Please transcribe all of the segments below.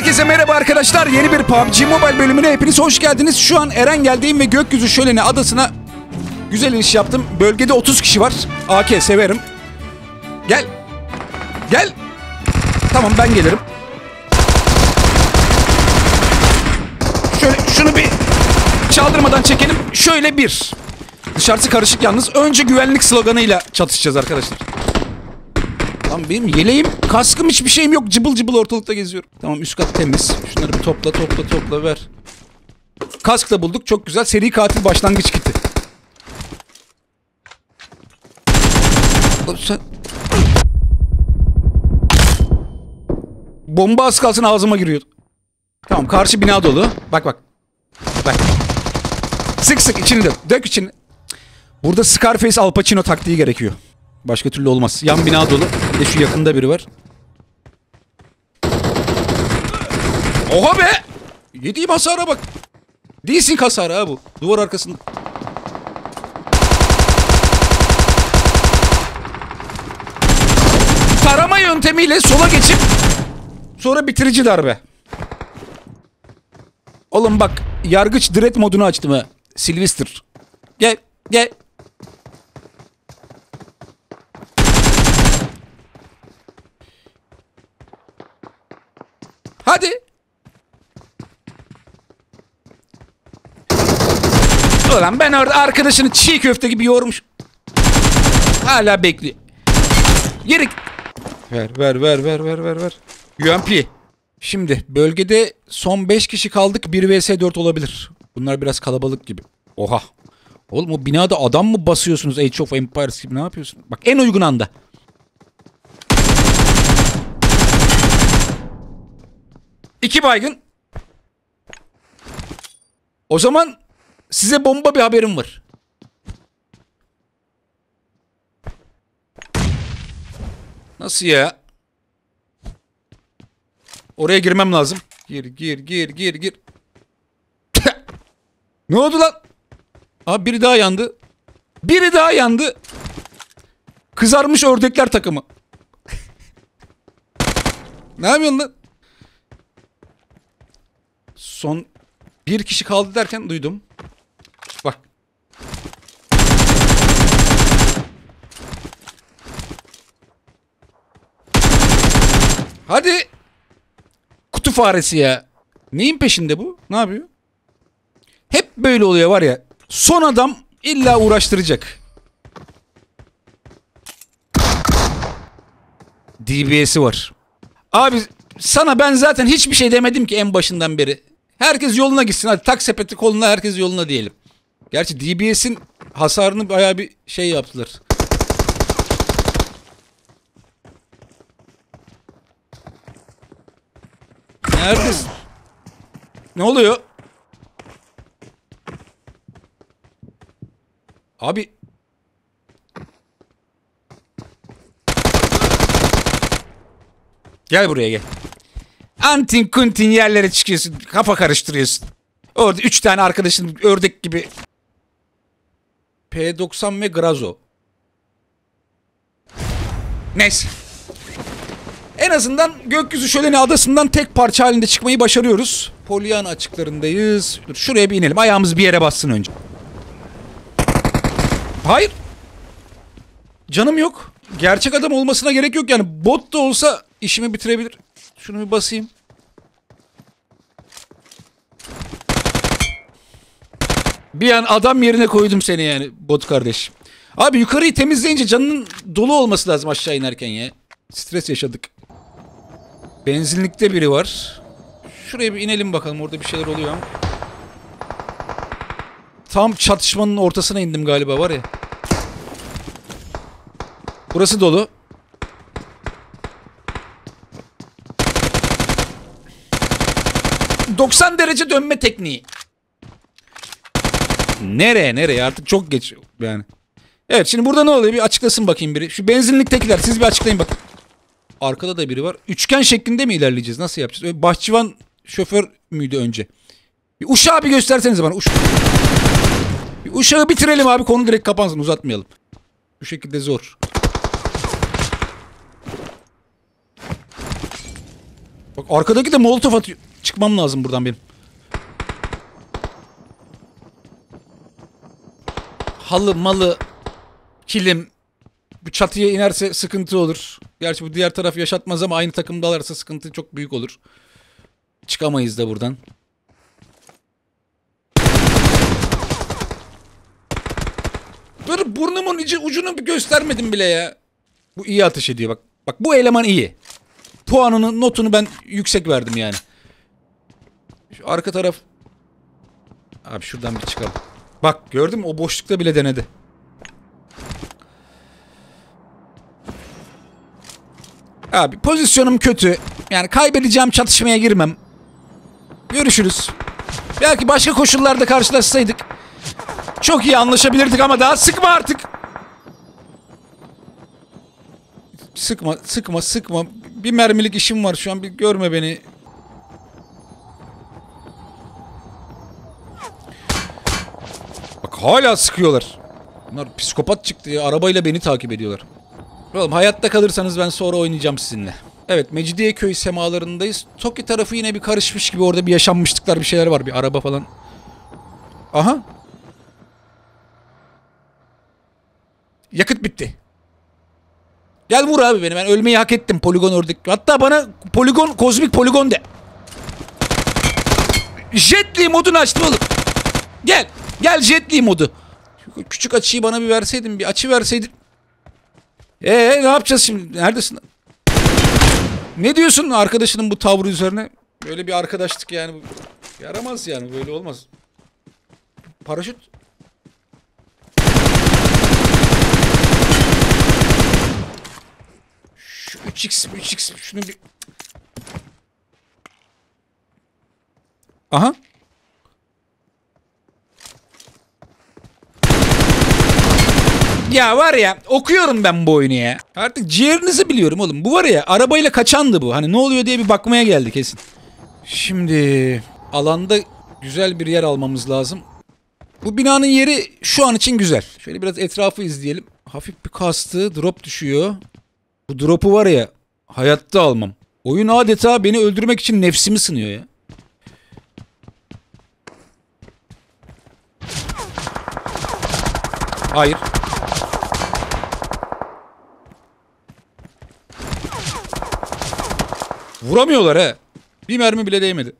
Herkese merhaba arkadaşlar. Yeni bir PUBG Mobile bölümüne hepiniz hoş geldiniz. Şu an Erangel'deyim ve Gökyüzü Şöleni adasına güzel iniş yaptım. Bölgede 30 kişi var. AK severim. Gel. Gel. Tamam, ben gelirim. Şöyle şunu bir çaldırmadan çekelim. Şöyle bir. Dışarısı karışık yalnız. Önce güvenlik sloganıyla çatışacağız arkadaşlar. Tamam, benim yeleğim, kaskım, hiçbir şeyim yok. Cıbıl cıbıl ortalıkta geziyorum. Tamam, üst kat temiz. Şunları bir topla ver. Kask da bulduk. Çok güzel. Seri katil başlangıç kiti. Sen... Bomba az kalsın ağzıma giriyordu. Tamam, karşı bina dolu. Bak. Sık içini dök içini. Burada Scarface Al Pacino taktiği gerekiyor. Başka türlü olmaz. Yan bina dolu. Bir de şu yakında biri var. Oha be! Yediğim hasara bak. Değilsin hasarı ha bu. Duvar arkasında. Tarama yöntemiyle sola geçip sonra bitirici darbe. Oğlum bak, yargıç dread modunu açtım ha. Sylvester. Gel. Hadi. Ulan ben orada arkadaşını çiğ köfte gibi yoğurmuş. Hala bekliyor. Yeri. Ver. UMP. Şimdi bölgede son 5 kişi kaldık. 1 VS4 olabilir. Bunlar biraz kalabalık gibi. Oha. Oğlum o binada adam mı basıyorsunuz? Age of Empires gibi ne yapıyorsun? Bak, en uygun anda. İki baygın. O zaman size bomba bir haberim var. Nasıl ya? Oraya girmem lazım. Gir. Ne oldu lan? Abi biri daha yandı. Kızarmış ördekler takımı. Ne yapıyorsun lan? Son bir kişi kaldı derken duydum. Bak. Hadi. Kutu faresi ya. Neyin peşinde bu? Ne yapıyor? Hep böyle oluyor var ya. Son adam illa uğraştıracak. DBS'i var. Abi sana ben zaten hiçbir şey demedim ki en başından beri. Herkes yoluna gitsin. Hadi tak sepeti koluna, herkes yoluna diyelim. Gerçi DBS'in hasarını bayağı bir şey yaptılar. Neredesin? Ne oluyor? Abi. Gel buraya gel. Antin kuntin yerlere çıkıyorsun. Kafa karıştırıyorsun. Orada 3 tane arkadaşın ördek gibi. P90 ve Grazo. Neyse. En azından Gökyüzü Şöleni adasından tek parça halinde çıkmayı başarıyoruz. Polyana açıklarındayız. Dur, şuraya bir inelim. Ayağımız bir yere bassın önce. Hayır. Canım yok. Gerçek adam olmasına gerek yok. Yani bot da olsa işimi bitirebilir. Şunu bir basayım. Bir an adam yerine koydum seni yani bot kardeş. Abi yukarıyı temizleyince canının dolu olması lazım aşağı inerken ya. Stres yaşadık. Benzinlikte biri var. Şuraya bir inelim bakalım, orada bir şeyler oluyor ama. Tam çatışmanın ortasına indim galiba var ya. Burası dolu. ...90 derece dönme tekniği. Nereye artık çok geç yani. Evet, şimdi burada ne oluyor bir açıklasın bakayım biri. Şu benzinliktekiler siz bir açıklayın bakın. Arkada da biri var. Üçgen şeklinde mi ilerleyeceğiz, nasıl yapacağız? Öyle bahçıvan şoför müydü önce? Bir uşağı bir göstersenize bana. Bir uşağı bitirelim abi, konu direkt kapansın, uzatmayalım. Bu şekilde zor. Bak arkadaki de molotof atıyor. Çıkmam lazım buradan benim. Halı, malı, kilim. Bu çatıya inerse sıkıntı olur. Gerçi bu diğer taraf yaşatmaz ama aynı takımdalarsa sıkıntı çok büyük olur. Çıkamayız da buradan. Böyle burnumun ucunu göstermedim bile ya. Bu iyi ateş ediyor bak. Bak bu eleman iyi. Puanını, notunu ben yüksek verdim yani. Şu arka taraf. Abi şuradan bir çıkalım. Bak gördün mü? O boşlukta bile denedi. Abi pozisyonum kötü. Yani kaybedeceğim, çatışmaya girmem. Görüşürüz. Belki başka koşullarda karşılaşsaydık çok iyi anlaşabilirdik ama daha sıkma artık. Sıkma, sıkma, sıkma. Bir mermilik işim var şu an. Bir görme beni. Bak hala sıkıyorlar. Bunlar psikopat çıktı ya. Arabayla beni takip ediyorlar. Oğlum hayatta kalırsanız ben sonra oynayacağım sizinle. Evet, Mecidiyeköy semalarındayız. Toki tarafı yine bir karışmış gibi. Orada bir yaşanmışlıklar, bir şeyler var. Bir araba falan. Aha. Yakıt bitti. Gel vur abi beni. Ben ölmeyi hak ettim. Poligon ördük. Hatta bana poligon, kozmik poligon de. Jetli modunu açtım oğlum. Gel. Gel jetli modu. Şu küçük açıyı bana bir verseydin. Bir açı verseydin. Ne yapacağız şimdi? Neredesin? Ne diyorsun arkadaşının bu tavrı üzerine? Böyle bir arkadaşlık yani. Yaramaz yani. Böyle olmaz. Paraşüt. Şu 3x şunu bir... Aha. Ya var ya, okuyorum ben bu oyunu ya. Artık ciğerinizi biliyorum oğlum. Bu var ya, arabayla kaçandı bu. Hani ne oluyor diye bir bakmaya geldi kesin. Şimdi alanda güzel bir yer almamız lazım. Bu binanın yeri şu an için güzel. Şöyle biraz etrafı izleyelim. Hafif bir kastı, drop düşüyor. Bu drop'u var ya, hayatta almam. Oyun adeta beni öldürmek için nefsimi sınıyor ya. Hayır. Vuramıyorlar he. Bir mermi bile değmedi.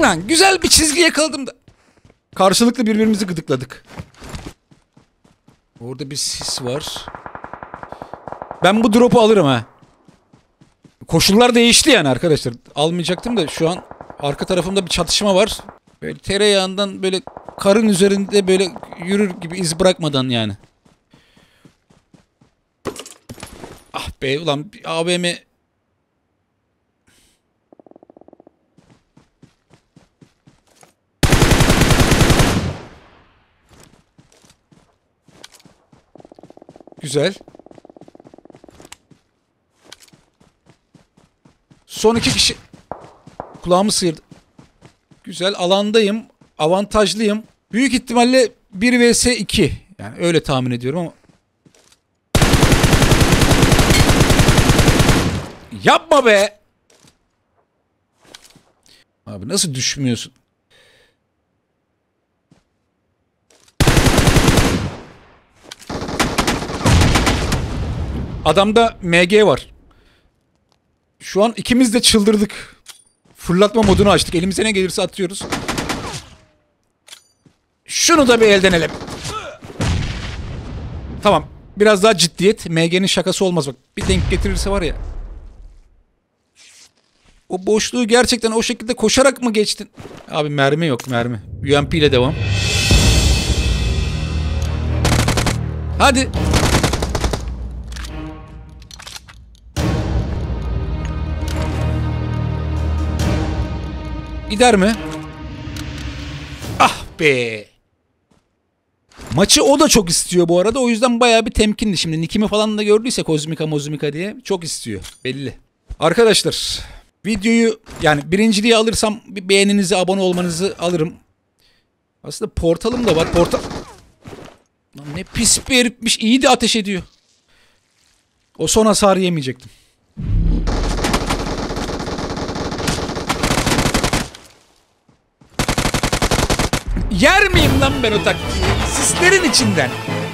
Lan güzel bir çizgi yakaladım da. Karşılıklı birbirimizi gıdıkladık. Orada bir sis var. Ben bu drop'u alırım ha. Koşullar değişti yani arkadaşlar. Almayacaktım da şu an arka tarafımda bir çatışma var. Böyle tereyağından böyle karın üzerinde böyle yürür gibi iz bırakmadan yani. Ah be ulan bir AVM. Güzel. Son iki kişi. Kulağımı sıyırdı. Güzel, alandayım. Avantajlıyım. Büyük ihtimalle 1 vs 2. Yani öyle tahmin ediyorum ama. Yapma be. Abi nasıl düşmüyorsun? Adamda MG var. Şu an ikimiz de çıldırdık. Fırlatma modunu açtık. Elimize ne gelirse atıyoruz. Şunu da bir elden ele. Tamam. Biraz daha ciddiyet. MG'nin şakası olmaz bak. Bir denk getirirse var ya. O boşluğu gerçekten o şekilde koşarak mı geçtin? Abi mermi yok, mermi. UMP ile devam. Hadi. Gider mi? Ah be. Maçı o da çok istiyor bu arada. O yüzden bayağı bir temkinli. Şimdi Nikimi falan da gördüyse Kozmika Mozmika diye çok istiyor. Belli. Arkadaşlar videoyu yani birinciliği alırsam bir beğeninizi, abone olmanızı alırım. Aslında portalım da var. Portal... Lan ne pis bir herifmiş. İyi de ateş ediyor. O son hasarı yemeyecektim. Yer miyim lan ben o taktiği? Sislerin içinden.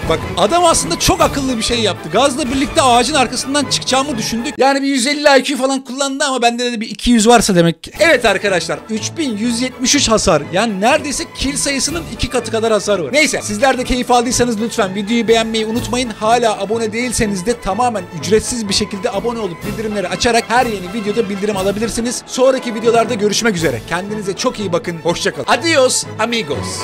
Bak adam aslında çok akıllı bir şey yaptı. Gazla birlikte ağacın arkasından çıkacağımı düşündük. Yani bir 150 IQ falan kullandı ama bende de bir 200 varsa demek ki. Evet arkadaşlar, 3173 hasar. Yani neredeyse kill sayısının 2 katı kadar hasar var. Neyse, sizler de keyif aldıysanız lütfen videoyu beğenmeyi unutmayın. Hala abone değilseniz de tamamen ücretsiz bir şekilde abone olup bildirimleri açarak her yeni videoda bildirim alabilirsiniz. Sonraki videolarda görüşmek üzere. Kendinize çok iyi bakın. Hoşça kalın. Adios amigos.